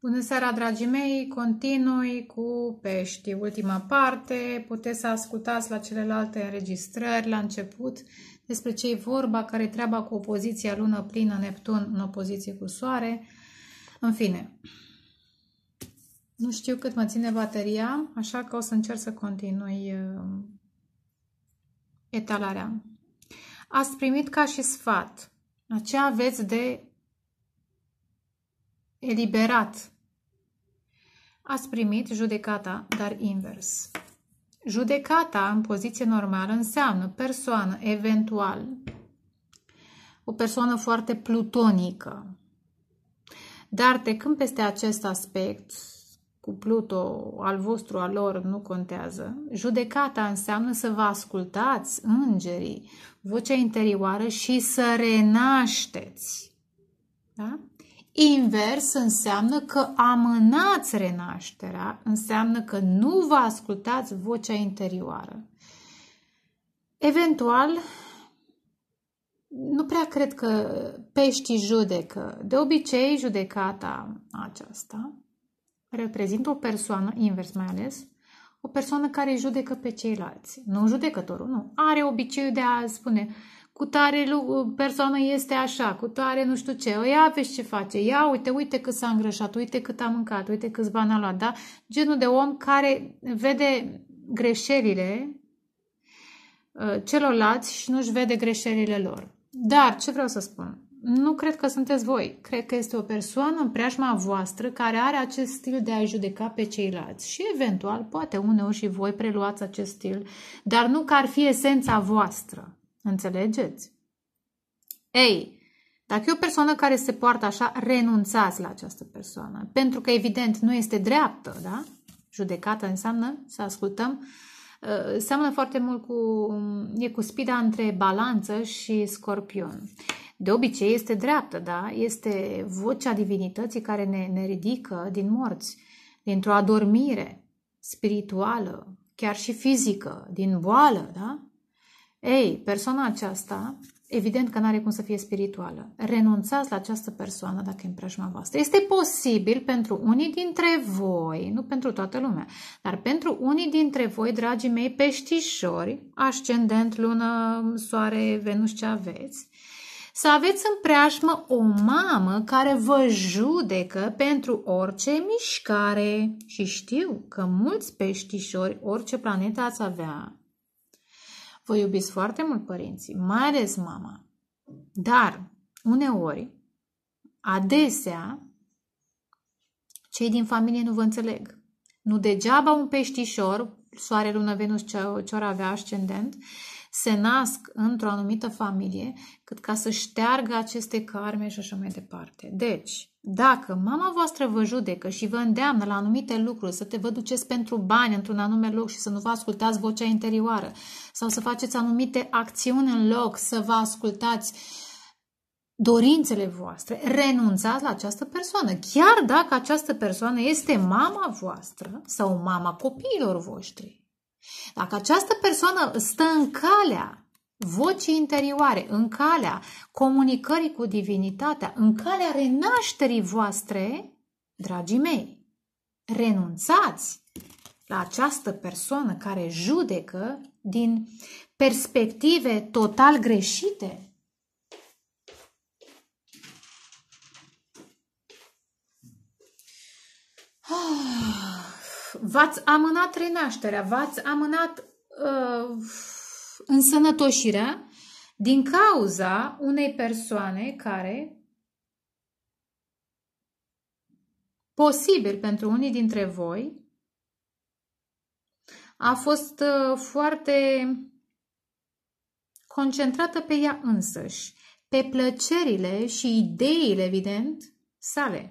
Bună seara, dragii mei! Continui cu pești. Ultima parte, puteți să ascultați la celelalte înregistrări la început despre ce e vorba, care e treaba cu opoziția Lună plină Neptun în opoziție cu Soare. În fine, nu știu cât mă ține bateria, așa că o să încerc să continui etalarea. Ați primit ca și sfat. Ce aveți de eliberat? Ați primit judecata, dar invers. Judecata în poziție normală înseamnă persoană, eventual, o persoană foarte plutonică. Dar trecând peste acest aspect, cu Pluto, al vostru, al lor, nu contează, judecata înseamnă să vă ascultați îngerii, vocea interioară și să renașteți. Da? Invers înseamnă că amânați renașterea, înseamnă că nu vă ascultați vocea interioară. Eventual, nu prea cred că peștii judecă. De obicei, judecata aceasta reprezintă o persoană, invers mai ales, o persoană care judecă pe ceilalți. Nu judecătorul, nu. Are obiceiul de a spune: cu tare persoană este așa, cu tare nu știu ce, ia vezi ce face, ia uite, uite cât s-a îngrășat, uite cât a mâncat, uite câți bani a luat, da? Genul de om care vede greșelile celorlalți și nu-și vede greșelile lor. Dar, ce vreau să spun, nu cred că sunteți voi, cred că este o persoană în preajma voastră care are acest stil de a judeca pe ceilalți și eventual, poate uneori și voi preluați acest stil, dar nu că ar fi esența voastră. Înțelegeți? Ei, dacă e o persoană care se poartă așa, renunțați la această persoană. Pentru că, evident, nu este dreaptă, da? Judecata înseamnă să ascultăm. Seamănă foarte mult cu... e cu spida între balanță și scorpion. De obicei este dreaptă, da? Este vocea divinității care ne ridică din morți, dintr-o adormire spirituală, chiar și fizică, din boală, da? Ei, persoana aceasta, evident că nu are cum să fie spirituală. Renunțați la această persoană dacă e în preajma voastră. Este posibil pentru unii dintre voi, nu pentru toată lumea, dar pentru unii dintre voi, dragii mei peștișori, ascendent, lună, soare, Venus, ce aveți, să aveți în preajmă o mamă care vă judecă pentru orice mișcare. Și știu că mulți peștișori, orice planetă ați avea, vă iubiți foarte mult părinții, mai ales mama. Dar, uneori, adesea, cei din familie nu vă înțeleg. Nu degeaba un peștișor, soare, lună, Venus, ce-or avea ascendent, se nasc într-o anumită familie, cât ca să șteargă aceste karme și așa mai departe. Deci, dacă mama voastră vă judecă și vă îndeamnă la anumite lucruri, să vă duceți pentru bani într-un anume loc și să nu vă ascultați vocea interioară, sau să faceți anumite acțiuni în loc să vă ascultați dorințele voastre, renunțați la această persoană. Chiar dacă această persoană este mama voastră sau mama copiilor voștri. Dacă această persoană stă în calea vocii interioare, în calea comunicării cu divinitatea, în calea renașterii voastre, dragii mei, renunțați la această persoană care judecă din perspective total greșite. V-ați amânat renașterea, v-ați amânat însănătoșirea din cauza unei persoane care, posibil pentru unii dintre voi, a fost foarte concentrată pe ea însăși, pe plăcerile și ideile, evident, sale.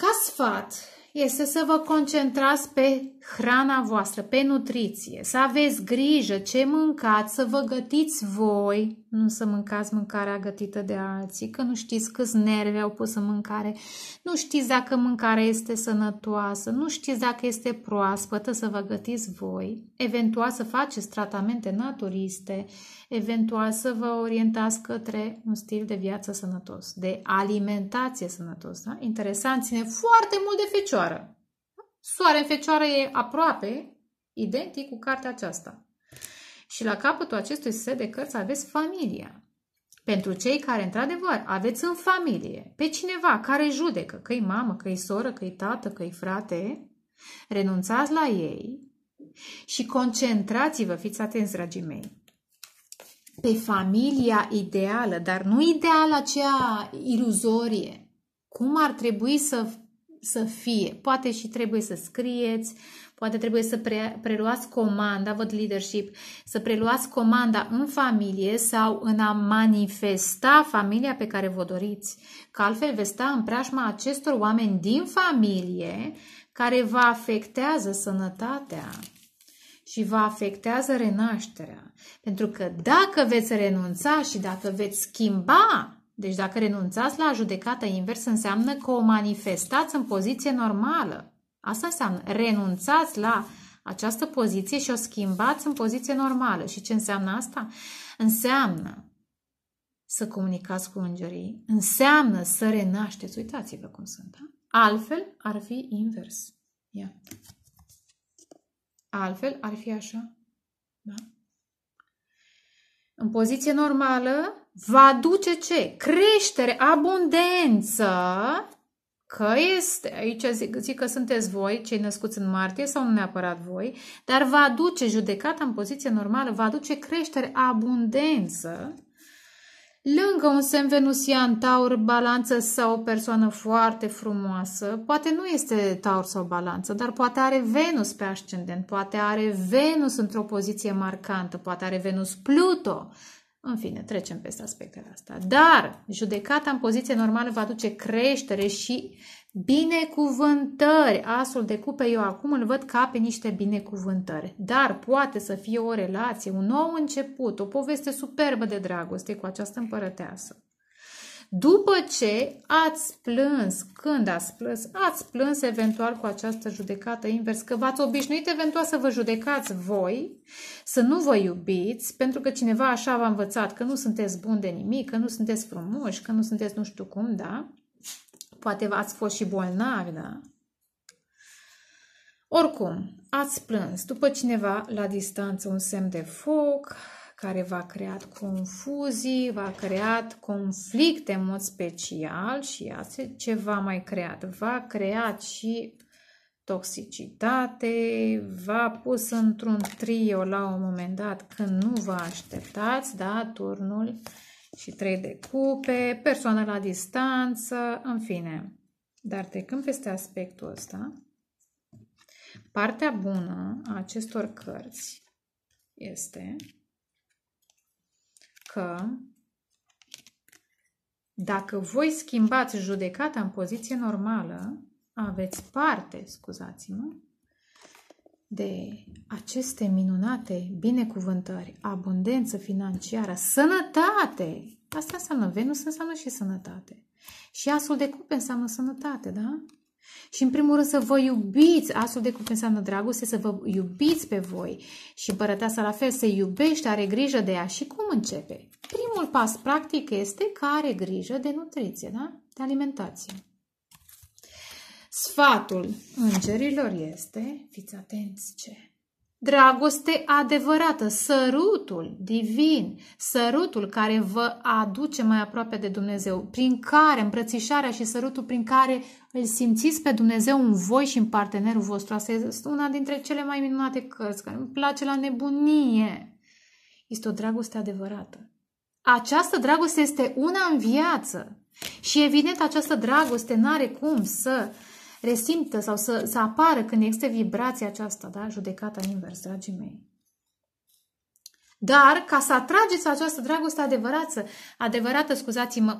Ca sfat, este să vă concentrați pe hrana voastră, pe nutriție, să aveți grijă ce mâncați, să vă gătiți voi, nu să mâncați mâncarea gătită de alții, că nu știți câți nervi au pus în mâncare, nu știți dacă mâncarea este sănătoasă, nu știți dacă este proaspătă, să vă gătiți voi, eventual să faceți tratamente naturiste, eventual să vă orientați către un stil de viață sănătos, de alimentație sănătos. Da? Interesant, ține foarte mult de fecioară. Soare în fecioară e aproape identic cu cartea aceasta. Și la capătul acestui set de cărți aveți familia. Pentru cei care, într-adevăr, aveți în familie pe cineva care judecă, că-i mamă, că-i soră, că-i tată, că-i frate, renunțați la ei și concentrați-vă, fiți atenți, dragii mei, pe familia ideală, dar nu ideală aceea iluzorie. Cum ar trebui să fie? Poate și trebuie să scrieți, poate trebuie să preluați comanda, văd leadership, să preluați comanda în familie sau în a manifesta familia pe care vă doriți. Că altfel veți sta în preajma acestor oameni din familie care vă afectează sănătatea și vă afectează renașterea. Pentru că dacă veți renunța și dacă veți schimba, deci dacă renunțați la judecata inversă, înseamnă că o manifestați în poziție normală. Asta înseamnă, renunțați la această poziție și o schimbați în poziție normală. Și ce înseamnă asta? Înseamnă să comunicați cu îngerii, înseamnă să renașteți. Uitați-vă cum sunt, da? Altfel ar fi invers. Ia. Altfel ar fi așa, da? În poziție normală vă aduce ce? Creștere, abundență, că este, aici zic că sunteți voi, cei născuți în martie sau nu neapărat voi, dar vă aduce judecata în poziție normală, vă aduce creștere, abundență, lângă un semn venusian, taur, balanță sau o persoană foarte frumoasă, poate nu este taur sau balanță, dar poate are Venus pe ascendent, poate are Venus într-o poziție marcantă, poate are Venus Pluto. În fine, trecem peste aspectele astea. Dar judecata în poziție normală va aduce creștere și binecuvântări. Asul de cupe eu acum îl văd ca pe niște binecuvântări. Dar poate să fie o relație, un nou început, o poveste superbă de dragoste cu această împărăteasă. După ce ați plâns, când ați plâns eventual cu această judecată invers, că v-ați obișnuit eventual să vă judecați voi, să nu vă iubiți, pentru că cineva așa v-a învățat că nu sunteți buni de nimic, că nu sunteți frumoși, că nu sunteți nu știu cum, da? Poate ați fost și bolnavi, da? Oricum, ați plâns după cineva la distanță, un semn de foc, care v-a creat confuzii, v-a creat conflicte în mod special și iată ce v-a mai creat. V-a creat și toxicitate, v-a pus într-un trio la un moment dat când nu vă așteptați, da, turnul și 3 de cupe, persoană la distanță, în fine. Dar trecând peste aspectul ăsta, partea bună a acestor cărți este că dacă voi schimbați judecata în poziție normală, aveți parte, scuzați-mă, de aceste minunate binecuvântări, abundență financiară, sănătate. Asta înseamnă Venus, înseamnă și sănătate. Și asul de cupe înseamnă sănătate, da? Și în primul rând să vă iubiți, asul de cupe înseamnă dragoste, să vă iubiți pe voi și împărăteasa la fel se iubește, are grijă de ea. Și cum începe? Primul pas practic este că are grijă de nutriție, da? De alimentație. Sfatul îngerilor este, fiți atenți ce, dragoste adevărată, sărutul divin, sărutul care vă aduce mai aproape de Dumnezeu, prin care îmbrățișarea și sărutul prin care îl simțiți pe Dumnezeu în voi și în partenerul vostru. Asta este una dintre cele mai minunate cărți, care îmi place la nebunie. Este o dragoste adevărată. Această dragoste este una în viață și evident această dragoste n-are cum să resimtă sau să apară când există vibrația aceasta, da? Judecata invers, dragii mei. Dar, ca să atrageți această dragoste adevărată,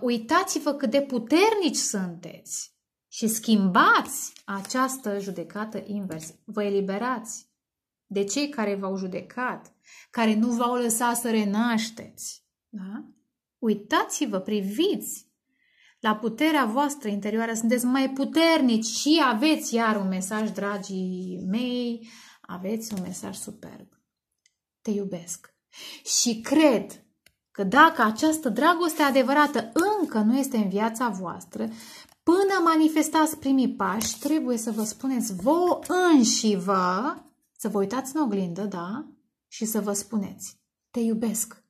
uitați-vă cât de puternici sunteți. și schimbați această judecată invers. Vă eliberați de cei care v-au judecat, care nu v-au lăsat să renașteți. Da? Uitați-vă, priviți la puterea voastră interioară, sunteți mai puternici și aveți iar un mesaj, dragii mei, aveți un mesaj superb. Te iubesc. Și cred că dacă această dragoste adevărată încă nu este în viața voastră, până manifestați primii pași, trebuie să vă spuneți vouă înșivă, să vă uitați în oglindă, da? Și să vă spuneți, te iubesc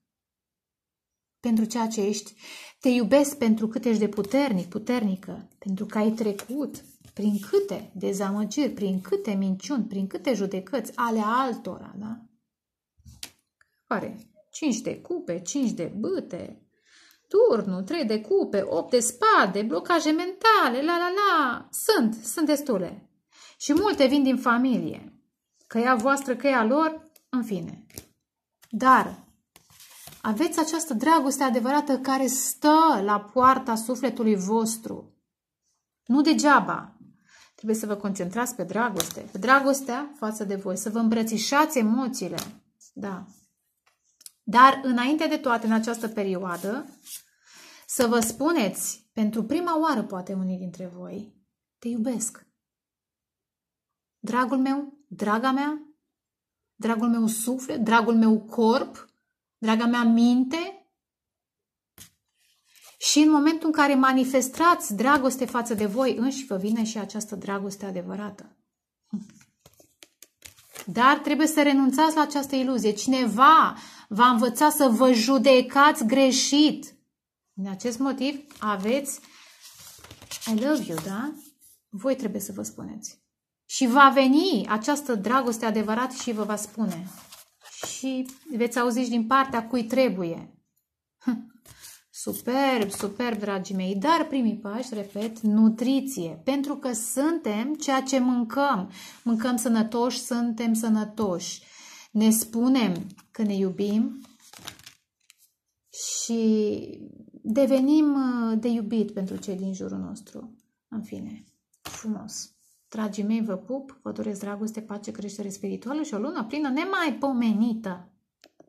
pentru ceea ce ești, te iubesc pentru cât ești de puternic, puternică, pentru că ai trecut prin câte dezamăgiri, prin câte minciuni, prin câte judecăți ale altora, da? Care? 5 de cupe, 5 de bâte, turnul, 3 de cupe, 8 de spade, blocaje mentale, la la la, sunt destule. Și multe vin din familie, că ea voastră, că ea lor, în fine. Dar aveți această dragoste adevărată care stă la poarta sufletului vostru. Nu degeaba. Trebuie să vă concentrați pe dragoste, pe dragostea față de voi, să vă îmbrățișați emoțiile. Da. Dar înainte de toate, în această perioadă, să vă spuneți, pentru prima oară poate unii dintre voi, te iubesc. Dragul meu, draga mea, dragul meu suflet, dragul meu corp, draga mea minte. Și în momentul în care manifestați dragoste față de voi înși, vă vine și această dragoste adevărată. Dar trebuie să renunțați la această iluzie. Cineva v-a învățat să vă judecați greșit. Din acest motiv aveți I love you, da? Voi trebuie să vă spuneți. Și va veni această dragoste adevărată și vă va spune. Și veți auzi și din partea cui trebuie. Superb, superb, dragii mei. Dar primii pași, repet, nutriție. Pentru că suntem ceea ce mâncăm. Mâncăm sănătoși, suntem sănătoși. Ne spunem că ne iubim și devenim de iubit pentru cei din jurul nostru. În fine, frumos. Dragii mei, vă pup, vă doresc dragoste, pace, creștere spirituală și o lună plină nemaipomenită.